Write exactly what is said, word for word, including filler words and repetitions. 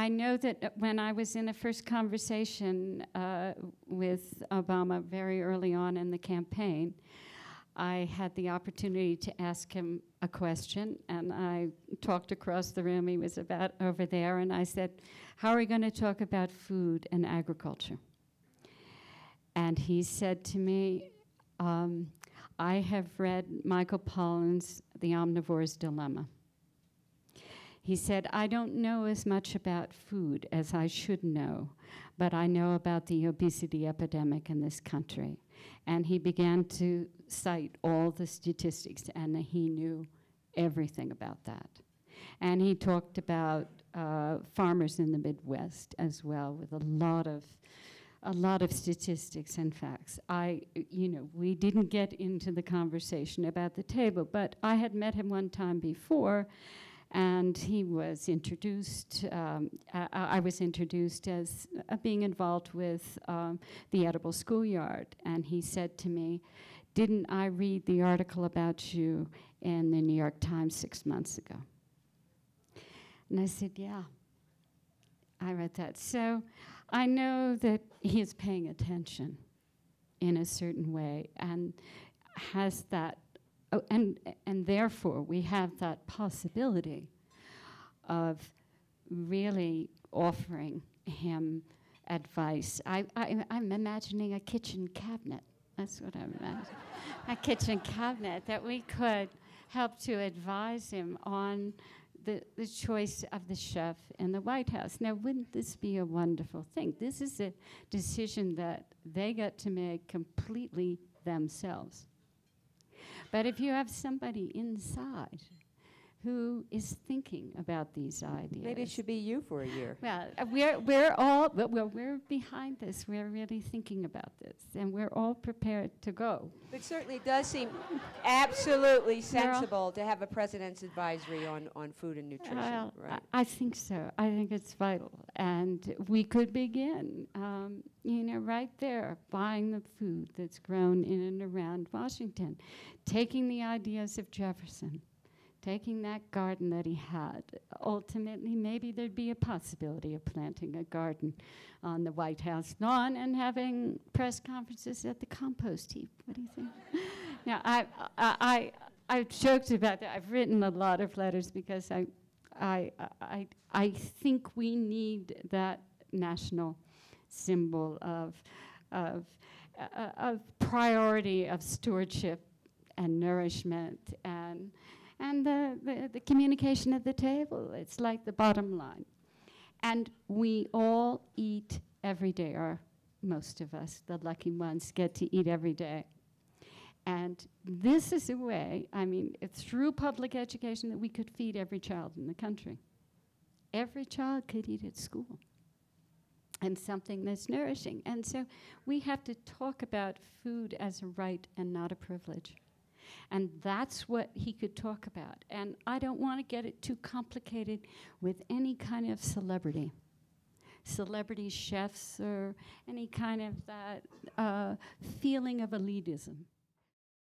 I know that when I was in a first conversation uh, with Obama very early on in the campaign, I had the opportunity to ask him a question, and I talked across the room. He was about over there, and I said, how are we going to talk about food and agriculture? And he said to me, um, I have read Michael Pollan's The Omnivore's Dilemma. He said, I don't know as much about food as I should know, but I know about the obesity epidemic in this country. And he began to cite all the statistics, and he knew everything about that. And he talked about uh, farmers in the Midwest as well, with a lot of a lot of statistics and facts. I, you know, we didn't get into the conversation about the table, but I had met him one time before, and he was introduced, um, I, I was introduced as uh, being involved with um, the Edible Schoolyard, and he said to me, didn't I read the article about you in the New York Times six months ago? And I said, yeah, I read that. So I know that he is paying attention in a certain way and has that, oh, and, and therefore we have that possibility of really offering him advice. I, I, I'm imagining a kitchen cabinet. That's what I'm imagining. A kitchen cabinet that we could help to advise him on The, the choice of the chef in the White House. Now, wouldn't this be a wonderful thing? This is a decision that they get to make completely themselves. But if you have somebody inside who is thinking about these ideas. Maybe it should be you for a year. Well, uh, we're, we're all, well, we're behind this. We're really thinking about this, and we're all prepared to go. It certainly does seem absolutely sensible to have a president's advisory on, on food and nutrition, well, right? I, I think so. I think it's vital. And we could begin, um, you know, right there, buying the food that's grown in and around Washington, taking the ideas of Jefferson, taking that garden that he had. Ultimately, maybe there'd be a possibility of planting a garden on the White House lawn and having press conferences at the compost heap. What do you think? Now, I, I, I, I've joked about that. I've written a lot of letters because I, I, I, I think we need that national symbol of, of, uh, of priority of stewardship and nourishment and. And the, the, the communication at the table, it's like the bottom line. And we all eat every day, or most of us, the lucky ones, get to eat every day. And this is a way, I mean, it's through public education that we could feed every child in the country. Every child could eat at school, and something that's nourishing. And so we have to talk about food as a right and not a privilege. And that's what he could talk about. And I don't want to get it too complicated with any kind of celebrity. Celebrity chefs or any kind of that uh, feeling of elitism.